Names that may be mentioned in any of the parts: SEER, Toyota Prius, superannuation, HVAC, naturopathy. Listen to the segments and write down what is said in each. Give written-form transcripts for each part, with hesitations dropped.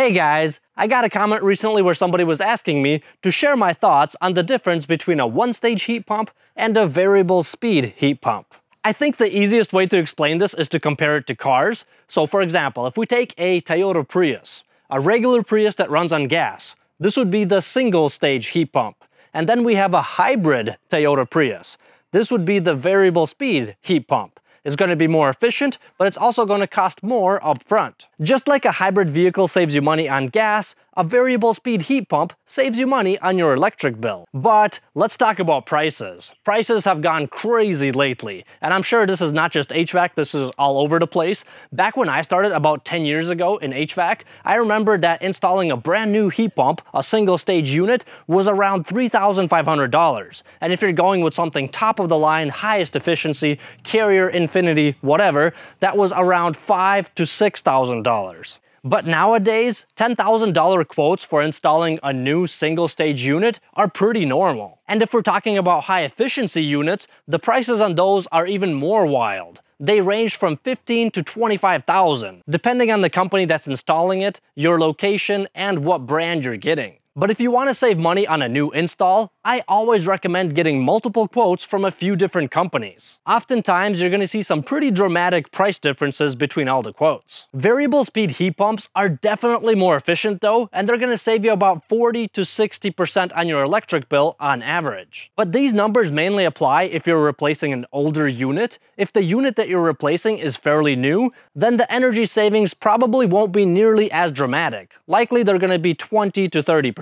Hey guys, I got a comment recently where somebody was asking me to share my thoughts on the difference between a one-stage heat pump and a variable speed heat pump. I think the easiest way to explain this is to compare it to cars. So for example, if we take a Toyota Prius, a regular Prius that runs on gas, this would be the single-stage heat pump. And then we have a hybrid Toyota Prius. This would be the variable speed heat pump. It's going to be more efficient, but it's also going to cost more up front. Just like a hybrid vehicle saves you money on gas, a variable speed heat pump saves you money on your electric bill. But let's talk about prices. Prices have gone crazy lately, and I'm sure this is not just HVAC, this is all over the place. Back when I started about 10 years ago in HVAC, I remember that installing a brand new heat pump, a single stage unit, was around $3,500. And if you're going with something top of the line, highest efficiency, Carrier Affinity, whatever, that was around $5,000 to $6,000. But nowadays, $10,000 quotes for installing a new single-stage unit are pretty normal. And if we're talking about high-efficiency units, the prices on those are even more wild. They range from $15,000 to $25,000, depending on the company that's installing it, your location, and what brand you're getting. But if you want to save money on a new install, I always recommend getting multiple quotes from a few different companies. Oftentimes, you're going to see some pretty dramatic price differences between all the quotes. Variable speed heat pumps are definitely more efficient though, and they're going to save you about 40 to 60% on your electric bill on average. But these numbers mainly apply if you're replacing an older unit. If the unit that you're replacing is fairly new, then the energy savings probably won't be nearly as dramatic. Likely they're going to be 20 to 30%.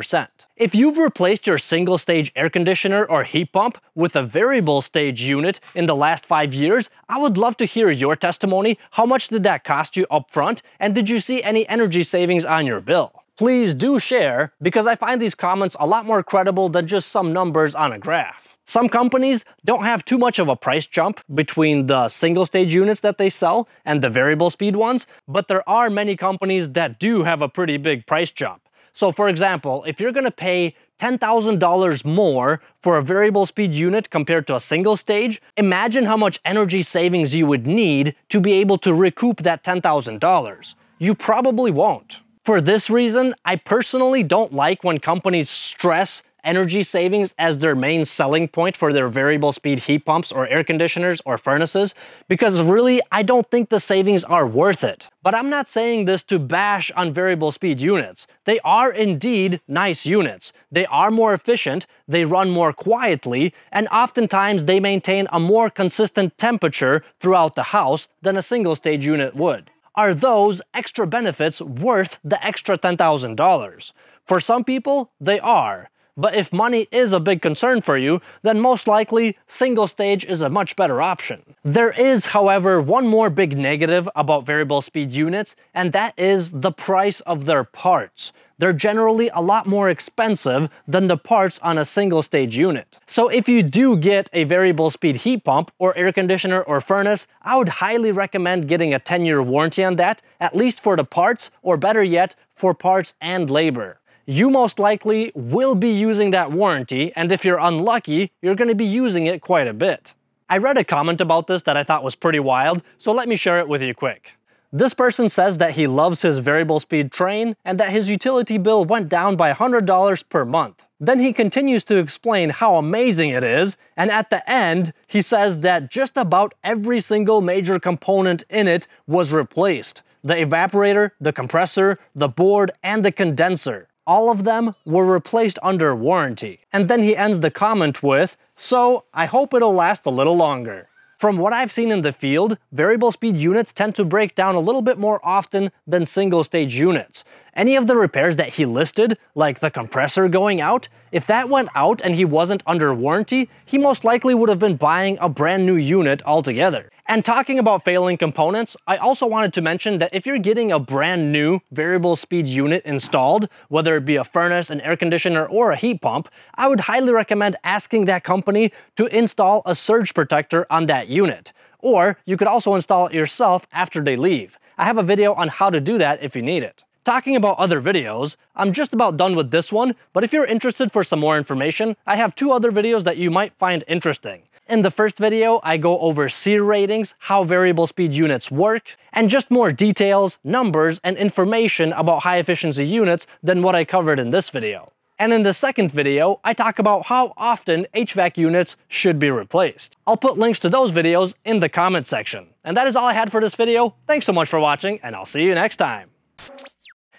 If you've replaced your single-stage air conditioner or heat pump with a variable-stage unit in the last 5 years, I would love to hear your testimony. How much did that cost you up front, and did you see any energy savings on your bill? Please do share, because I find these comments a lot more credible than just some numbers on a graph. Some companies don't have too much of a price jump between the single-stage units that they sell and the variable-speed ones, but there are many companies that do have a pretty big price jump. So for example, if you're going to pay $10,000 more for a variable speed unit compared to a single stage, imagine how much energy savings you would need to be able to recoup that $10,000. You probably won't. For this reason, I personally don't like when companies stress energy savings as their main selling point for their variable speed heat pumps or air conditioners or furnaces, because really, I don't think the savings are worth it. But I'm not saying this to bash on variable speed units. They are indeed nice units. They are more efficient, they run more quietly, and oftentimes they maintain a more consistent temperature throughout the house than a single stage unit would. Are those extra benefits worth the extra $10,000? For some people, they are. But if money is a big concern for you, then most likely single stage is a much better option. There is, however, one more big negative about variable speed units, and that is the price of their parts. They're generally a lot more expensive than the parts on a single stage unit. So if you do get a variable speed heat pump or air conditioner or furnace, I would highly recommend getting a 10-year warranty on that, at least for the parts, or better yet, for parts and labor. You most likely will be using that warranty, and if you're unlucky, you're going to be using it quite a bit. I read a comment about this that I thought was pretty wild, so let me share it with you quick. This person says that he loves his variable speed train and that his utility bill went down by $100 per month. Then he continues to explain how amazing it is, and at the end, he says that just about every single major component in it was replaced. The evaporator, the compressor, the board, and the condenser. All of them were replaced under warranty. And then he ends the comment with, "So, I hope it'll last a little longer." From what I've seen in the field, variable speed units tend to break down a little bit more often than single stage units. Any of the repairs that he listed, like the compressor going out, if that went out and he wasn't under warranty, he most likely would have been buying a brand new unit altogether. And talking about failing components, I also wanted to mention that if you're getting a brand new variable speed unit installed, whether it be a furnace, an air conditioner, or a heat pump, I would highly recommend asking that company to install a surge protector on that unit. Or you could also install it yourself after they leave. I have a video on how to do that if you need it. Talking about other videos, I'm just about done with this one, but if you're interested for some more information, I have two other videos that you might find interesting. In the first video, I go over SEER ratings, how variable speed units work, and just more details, numbers, and information about high efficiency units than what I covered in this video. And in the second video, I talk about how often HVAC units should be replaced. I'll put links to those videos in the comment section. And that is all I had for this video. Thanks so much for watching, and I'll see you next time.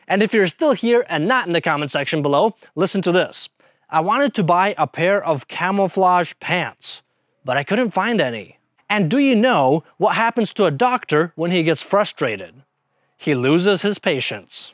And if you're still here and not in the comment section below, listen to this. I wanted to buy a pair of camouflage pants, but I couldn't find any. And do you know what happens to a doctor when he gets frustrated? He loses his patience.